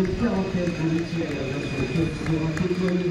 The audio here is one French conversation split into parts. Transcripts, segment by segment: de 41 pour le tir, la version turque sera détournée.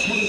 Thank you.